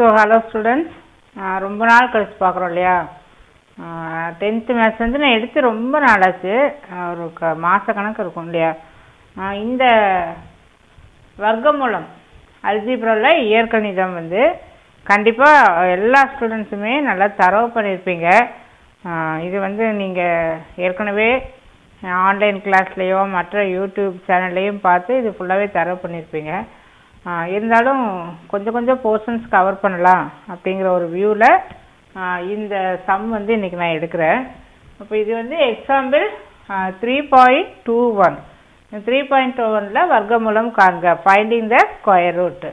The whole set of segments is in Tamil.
ஸோ ஹலோ ஸ்டூடெண்ட்ஸ், ரொம்ப நாள் கழிச்சு பார்க்குறோம் இல்லையா. டென்த்து மேத்ஸ் வந்து நான் எடுத்து ரொம்ப நாளாச்சு, ஒரு மாத கணக்கு இருக்கும் இல்லையா. இந்த வர்க்கமூலம் அல்ஜிப்ராவில் இயற்கணிதம் வந்து கண்டிப்பாக எல்லா ஸ்டூடெண்ட்ஸுமே நல்லா தரவு பண்ணியிருப்பீங்க. இது வந்து நீங்கள் ஏற்கனவே ஆன்லைன் கிளாஸ்லேயோ மற்ற யூடியூப் சேனல்லையும் பார்த்து இது ஃபுல்லாகவே தரவு பண்ணியிருப்பீங்க. இருந்தாலும் கொஞ்சம் கொஞ்சம் போர்ஷன்ஸ் கவர் பண்ணலாம் அப்படிங்கிற ஒரு வியூவில் இந்த சம் வந்து இன்றைக்கி நான் எடுக்கிறேன். அப்போ இது வந்து எக்ஸாம்பிள் 3.21 3.21ல் வர்க்கமூலம் காண்க, ஃபைண்டிங் த ஸ்கொயர் ரூட்.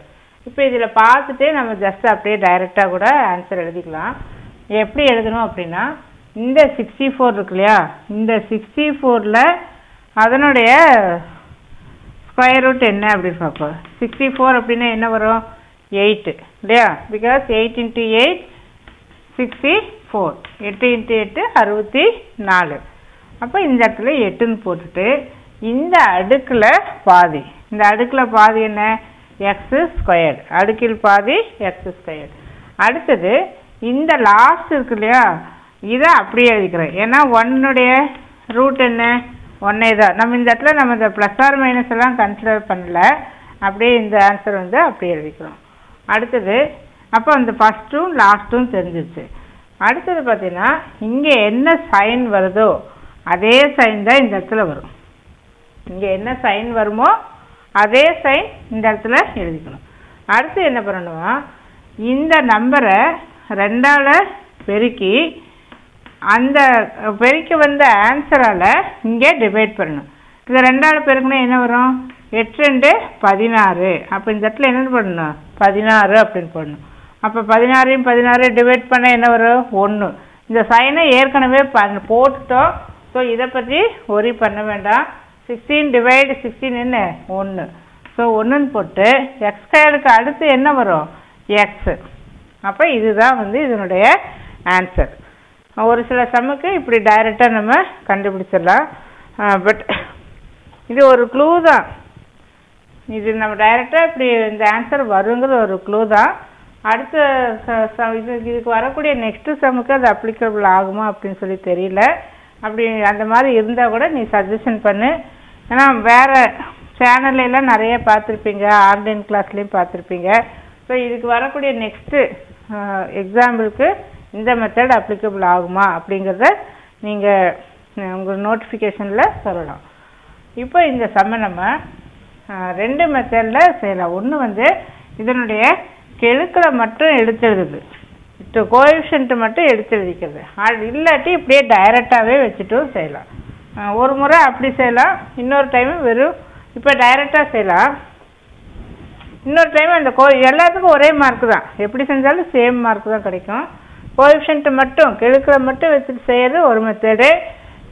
இப்போ இதில் பார்த்துட்டு நம்ம ஜஸ்ட் அப்படியே டைரெக்டாக கூட ஆன்சர் எழுதிக்கலாம். எப்படி எழுதணும் அப்படின்னா, இந்த 64 இருக்கு இல்லையா, இந்த 64ல் அதனுடைய ஸ்கொயர் ரூட் என்ன அப்படின்னு பார்ப்போம். 64 அப்படின்னா என்ன வரும், 8 இல்லையா. பிகாஸ் 8 × 8 64, 8 × 8 64. அப்போ இந்த இடத்துல 8ன்னு போட்டுட்டு இந்த அடுக்கில் பாதி, இந்த அடுக்கில் பாதி என்ன, எக்ஸு ஸ்கொயர், அடுக்கில் பாதி எக்ஸு ஸ்கொயர். அடுத்தது இந்த லாஸ்ட் இருக்கு இல்லையா, இதை அப்படியே எழுதிக்கிறேன். ஏன்னா ஒன்னுடைய ரூட் என்ன, ஒன்னே தான். நம்ம இந்த இடத்துல நம்ம இந்த ப்ளஸ் ஆர் மைனஸ் எல்லாம் கன்சிடர் பண்ணல, அப்படியே இந்த ஆன்சர் வந்து அப்படியே எழுதிக்கிறோம். அடுத்தது அப்போ அந்த ஃபஸ்ட்டும் லாஸ்ட்டும் தெரிஞ்சிச்சு. அடுத்தது பார்த்தீங்கன்னா இங்கே என்ன சைன் வருதோ அதே சைன் தான் இந்த இடத்துல வரும். இங்கே என்ன சைன் வருமோ அதே சைன் இந்த இடத்துல எழுதிக்கணும். அடுத்து என்ன பண்ணணும்னா, இந்த நம்பரை ரெண்டால் பெருக்கி அந்த பெருக்கி வந்த ஆன்சரால் இங்கே டிவைட் பண்ணணும். இது ரெண்டால் பெருக்குன்னா என்ன வரும், 8×2 16. அப்போ இந்த இடத்துல என்ன பண்ணணும், 16 அப்படின்னு போடணும். அப்போ 16 × 16 டிவைட் பண்ண என்ன வரும், 1. இந்த சைனை ஏற்கனவே போட்டுட்டோம், ஸோ இதை பற்றி ஒரி பண்ண வேண்டாம். 16 ÷ 16 என்ன, 1. ஸோ 1ன்னு போட்டு எக்ஸ் ஸ்கொயருக்கு அடுத்து என்ன வரும், எக்ஸு. அப்போ இதுதான் வந்து இதனுடைய ஆன்சர். ஒரு சில சம்முக்கு இப்படி டைரெக்டாக நம்ம கண்டுபிடிச்சிடலாம், பட் இது ஒரு க்ளூ தான். இது நம்ம டைரெக்டாக இப்படி இந்த ஆன்சர் வருங்கிறது ஒரு க்ளூ தான். அடுத்த இதுக்கு வரக்கூடிய நெக்ஸ்ட்டு சம்முக்கு அது அப்ளிகபிள் ஆகுமா அப்படின்னு சொல்லி தெரியல. அப்படி அந்த மாதிரி இருந்தால் கூட நீ சஜஷன் பண்ணு. ஏன்னா வேறு சேனல்லாம் நிறைய பார்த்துருப்பீங்க, ஆன்லைன் கிளாஸ்லேயும் பார்த்துருப்பீங்க. ஸோ இதுக்கு வரக்கூடிய நெக்ஸ்ட்டு எக்ஸாம்பிளுக்கு இந்த மெத்தட் அப்ளிகபிள் ஆகுமா அப்படிங்கிறத நீங்கள் உங்கள் நோட்டிஃபிகேஷனில் சொல்லலாம். இப்போ இந்த சம்மை நம்ம ரெண்டு மெத்தடில் செய்யலாம். ஒன்று வந்து இதனுடைய கெழுக்களை மட்டும் எடுத்து எழுதுது, கோஎஃபிஷியன்ட்டு மட்டும் எடுத்து எழுதிக்கிறது. இல்லாட்டி இப்படியே டைரெக்டாகவே வச்சுட்டும் செய்யலாம். ஒரு முறை அப்படி செய்யலாம், இன்னொரு டைமு வெறும் இப்போ டைரெக்டாக செய்யலாம், இன்னொரு டைம் அந்த எல்லாத்துக்கும் ஒரே மார்க்கு தான், எப்படி செஞ்சாலும் சேம் மார்க்கு தான் கிடைக்கும். கோஎஃபிஷியன்ட்டு மட்டும் கெழுக்களை மட்டும் வச்சுட்டு செய்கிறது ஒரு மெத்தடு,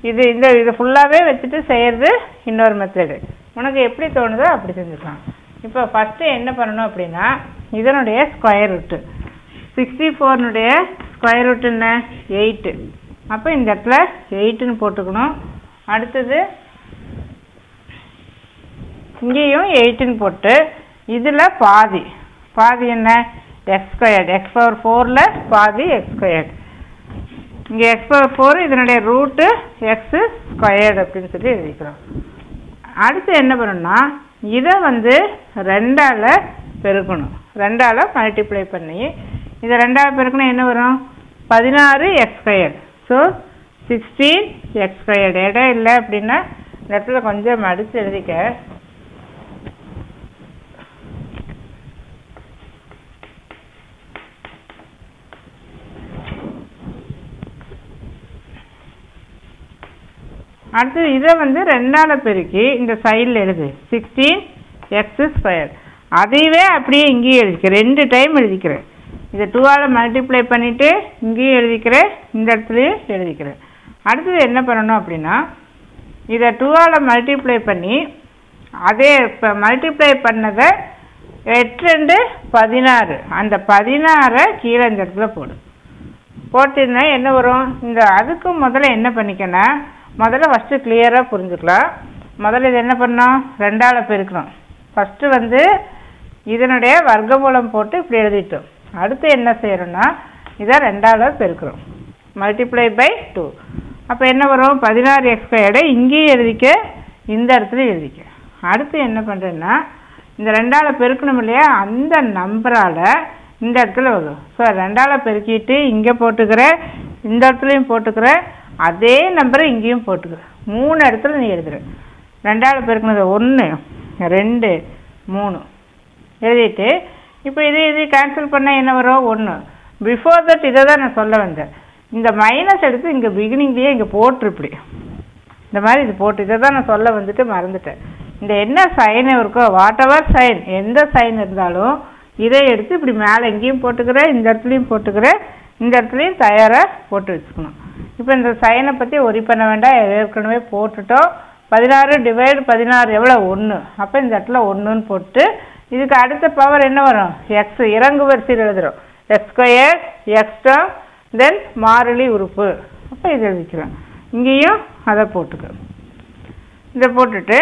இது ஃபுல்லாகவே வச்சுட்டு செய்கிறது இன்னொரு மெத்தடு. உனக்கு எப்படி தோணுதோ அப்படி செஞ்சுக்கலாம். இப்போ ஃபஸ்ட்டு என்ன பண்ணணும் அப்படின்னா, இதனுடைய ஸ்கொயர் ரூட்டு 64னுடைய ஸ்கொயர் ரூட் என்ன, 8. அப்போ இந்த இடத்துல 8ன்னு போட்டுக்கணும். அடுத்தது இங்கேயும் 8ன்னு போட்டு இதில் பாதி பாதி என்ன, எக்ஸ் ஸ்கொயர், x⁴ பாதி எக்ஸ் ஸ்கொயர். இங்கே x⁴ இதனுடைய ரூட்டு எக்ஸு ஸ்கொயர் அப்படின்னு சொல்லி எழுதிக்கிறோம். அடுத்து என்ன பண்ணணும்னா, இதை வந்து 2ஆல் பெருக்கணும், 2ஆல் மல்டிப்ளை பண்ணி இதை 2ஆல் பெருக்கணும் என்ன வரும், 16 x². So 16 x². இடம் இல்லை அப்படின்னா இந்த இடத்துல கொஞ்சம் அடித்து எழுதிக்க. அடுத்தது இதை வந்து 2ஆல் பெருக்கி இந்த சைடில் எழுது, 16 x². அதையவே அப்படியே இங்கேயும் எழுதிக்கிறேன், 2 டைம் எழுதிக்கிறேன். இதை 2ஆல் மல்டிப்ளை பண்ணிவிட்டு இங்கேயும் எழுதிக்கிறேன், இந்த இடத்துலையும் எழுதிக்கிறேன். அடுத்தது என்ன பண்ணணும் அப்படின்னா, இதை 2ஆல் மல்டிப்ளை பண்ணி அதே இப்போ மல்டிப்ளை பண்ணதை 8×2 16, அந்த 16 கீழே இந்த இடத்துல போடும். போட்டுன்னா என்ன வரும், இந்த அதுக்கு முதல்ல என்ன பண்ணிக்கன்னா, முதல்ல ஃபஸ்ட்டு கிளியராக புரிஞ்சுக்கலாம். முதல்ல இது என்ன பண்ணோம், 2ஆல் பெருக்கணும். ஃபஸ்ட்டு வந்து இதனுடைய வர்க்கமூலம் போட்டு இப்படி எழுதிட்டோம். அடுத்து என்ன செய்யறோம்னா இத 2ஆல பெருக்குறோம் மல்டிப்ளை பை 2 அப்ப என்ன வரும் 16x2 இங்கே எழுதிக்க இந்த இடத்துல எழுதிக்க அடுத்து என்ன பண்றேன்னா இந்த 2ஆல பெருக்கணும் இல்லையா அந்த நம்பரால இந்த இடத்துல வரும் சோ 2ஆல பெருக்கிட்டு இங்க போட்டுக்கறேன் இந்த இடத்துலயும் போட்டுக்கறேன் அதே நம்பரை இங்கேயும் போட்டுக்கறேன் மூணு இடத்துல நீ எழுதுற 2ஆல பெருக்குனது 1 2 3 எழுதிட்டு இப்போ இது கேன்சல் பண்ணா என்ன வரும் 1 before that இத தான் நான் சொல்ல வந்தேன் இந்த மைனஸ் எடுத்து இங்க beginning லயே இங்க போட்டு இப்படி இந்த மாதிரி இது போட்டு இத தான் நான் சொல்ல வந்துட்டு மறந்துட்டேன் இந்த என்ன சைன் இருக்கோ வாட் எவர் சைன் எந்த சைன் இருந்தாலும் இதை எடுத்து இப்படி மேல எங்கேயும் போட்டுக்கறேன் இந்த இடத்துலயும் போட்டுக்கறேன் இந்த இடத்துலயும் தயாரா போட்டு வச்சுக்கணும் இப்போ இந்த சைனை பத்தி worry பண்ண வேண்டாம் ஏற்கனவே போட்டுட்டோம் 16 / 16 எவ்வளவு 1 அப்ப இந்த இடத்துல 1 ன்னு போட்டு இதுக்கு அடுத்த பவர் என்ன வரும் x இறங்கு வரிசையில் எழுதுறோம் x2 x term then மாறிலி உறுப்பு அப்ப இத எழுதிக்கிறோம் இங்கேயும் அத போட்டுக்கிறோம் இத போட்டுட்டு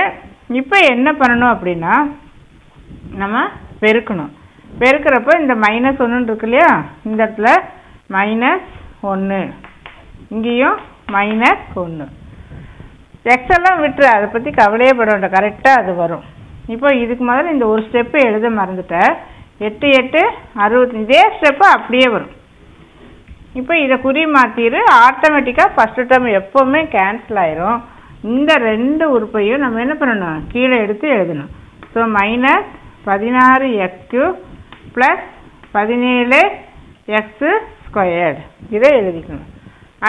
இப்போ என்ன பண்ணனும் அப்படினா நம்ம பெருக்கணும் பெருக்கறப்ப இந்த -1 ன்னு இருக்குலையா இந்த இடத்துல -1 இங்கேயும் -1 x எல்லாம் விட்டு அத பத்தி கவலையே பட வேண்டாம் கரெக்ட்டா அது வரும் இப்போ இதுக்கு முதல்ல இந்த ஒரு ஸ்டெப் எழுத மறந்துட்டேன் 8 8 60 இதே ஸ்டெப் அப்படியே வரும் இப்போ இத குறி மாத்திரு ஆட்டோமேட்டிக்கா ஃபர்ஸ்ட் டம் எப்பவுமே கேன்சல் ஆயிரும் இந்த ரெண்டு உறுப்பையும் நம்ம என்ன பண்ணனும் கீழே எடுத்து எழுதணும் சோ -16x3 + 17x2 இத எழுதிக்கணும்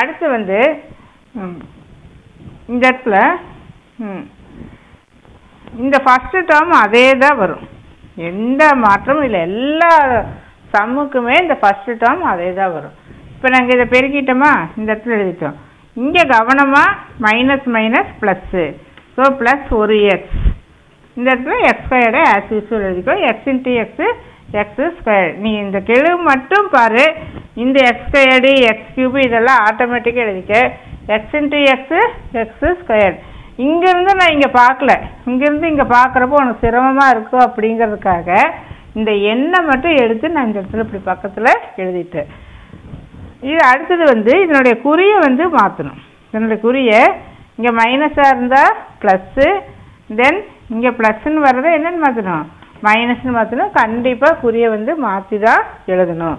அடுத்து வந்து இந்த இடத்துல இந்த ஃபர்ஸ்ட் டம் அதேதா வரும் எந்த மாற்றமும் இல்ல எல்லா சம்முக்குமே இந்த ஃபர்ஸ்ட் டம் அதேதா வரும் இப்போ நாங்க இத பெருக்கிட்டோமா இந்த இடத்துல எழுதிட்டோம் இங்க கவனமா -+ சோ +1x இந்த இடத்துல x2 as usual எழுதிக்கோ x × x x2 நீ இந்த கெழு மட்டும் பாரு இந்த x2 x³ இதெல்லாம் ஆட்டோமேட்டிக்கா எழுதிக்க x × x x2 இங்க இருந்து நான் இங்க பார்க்கல இங்க இருந்து இங்க பார்க்கறப்போ உங்களுக்கு சிரமமா இருக்கு அப்படிங்கிறதுக்காக இந்த எண்ணை மட்டும் எடுத்து நான் இந்த இடத்துல இப்படி பக்கத்துல எழுதிட்டேன் இது அடுத்து வந்து இதனுடைய குறியை வந்து மாத்தணும் இதனுடைய குறியை இங்க மைனஸா இருந்தா பிளஸ் then இங்க பிளஸ் ன்னு வரதே என்னன்னு மாத்தணும் மைனஸ் ன்னு மாத்தணும் கண்டிப்பா குறியை வந்து மாத்தி தான் எழுதணும்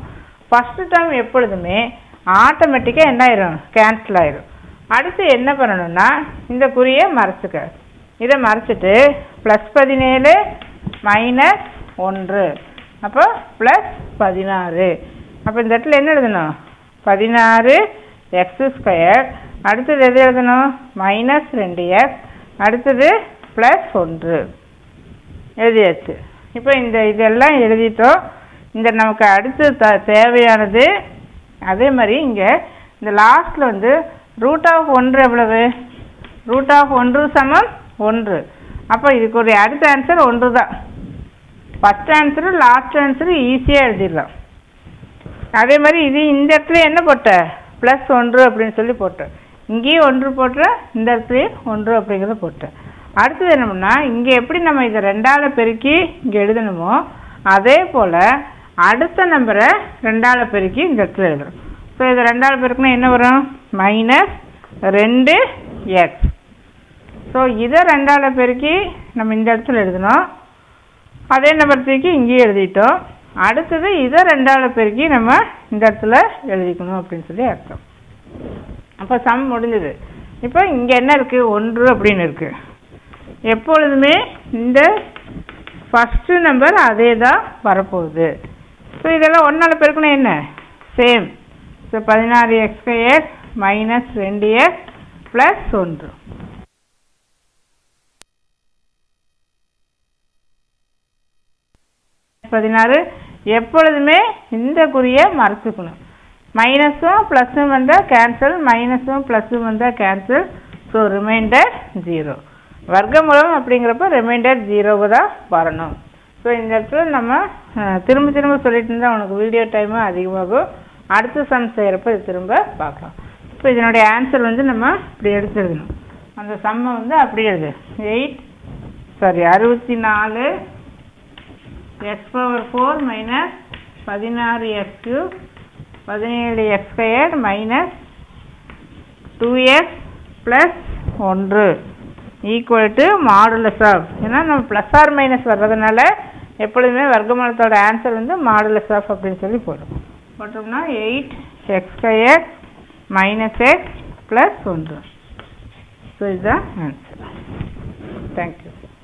ஃபர்ஸ்ட் டம் எப்பொழுதுமே ஆட்டோமேட்டிக்கா என்ன ஆயிரும் கேன்சல் ஆயிரும் அடுத்து என்ன பண்ணனும்னா இந்த குறிய மறைச்சுக்க இத மறைச்சிட்டு +17 - 1 அப்ப +16 அப்ப இந்த இடத்துல என்ன எழுதணும் 16x2 அடுத்து எது எழுதணும் -2x அடுத்து +1 எழுதியாச்சு இப்போ இந்த இதெல்லாம் எழுதிட்டோம் இந்த நமக்கு அடுத்து தேவையானது அதே மாதிரி இங்க இந்த லாஸ்ட்ல வந்து √1 எவ்வளவு √1 = 1 அப்ப இதுக்கு ஒரு அடுத்த ஆன்சர் 1 தான் ஃபர்ஸ்ட் ஆன்சர் லாஸ்ட் ஆன்சர் ஈஸியா எழுதிடலாம் அதே மாதிரி இது இந்த இடத்துல என்ன போட்ட +1 அப்படினு சொல்லி போட்ட இங்கே 1 போட்ட இந்த இடத்துல 1 அப்படிங்கறது போட்ட அடுத்து என்னன்னா இங்க எப்படி நம்ம இத 2ஆல பெருக்கி இங்க எழுதணுமோ அதே போல அடுத்த நம்பரை 2ஆல பெருக்கி இந்த இடத்துல எழுதணும் சோ இது 2ஆல பெருக்குனா என்ன வரும் -2x சோ இத 2ஆல பெருக்கி நம்ம இந்த இடத்துல எழுதணும் அதே நம்பர் தூக்கி இங்கே எழுதிட்டோம் அடுத்து இத 2ஆல பெருக்கி நம்ம இந்த இடத்துல எழுதிக்கணும் அப்படினு சொல்லி அர்த்தம் அப்ப சம் முடிஞ்சது இப்போ இங்க என்ன இருக்கு 1 அப்படினு இருக்கு எப்பொழுதுமே இந்த ஃபர்ஸ்ட் நம்பர் அதேதா வர போகுது சோ இதெல்லாம் 1ஆல பெருக்குனா என்ன சேம் சோ 16x2 -2x +1 16 எப்பொழுதுமே இந்த குறிய மறச்சுக்கணும் மைனஸும் பிளஸும் வந்தா கேன்சல் மைனஸும் பிளஸும் வந்தா கேன்சல் சோ ரிமைண்டர் 0 வர்க்கமூலம் அப்படிங்கறப்ப ரிமைண்டர் 0 தான் வரணும் சோ இந்த இடத்துல நம்ம திரும்ப சொல்லிட்டு இருந்தா உங்களுக்கு வீடியோ டைம் அதிகமாகும் அடுத்து சம் செய்யறப்ப திரும்ப பார்க்கலாம் இப்போ இதனுடைய ஆன்சர் வந்து நம்ம இப்படி எடுத்து எழுதணும் அந்த சம்மை வந்து அப்படி எழுது 8 64 x ⁴ - 16x3 17x2 -2x plus 1 equal to modulus of ஏன்னா நம்ம plus or minus வர்றதனால எப்பொழுதுமே வர்க்கமூலத்தோட ஆன்சர் வந்து modulus of அப்படினு சொல்லி போடுறோம். போட்டோம்னா 8x2 -x plus 1. So is the answer. Thank you.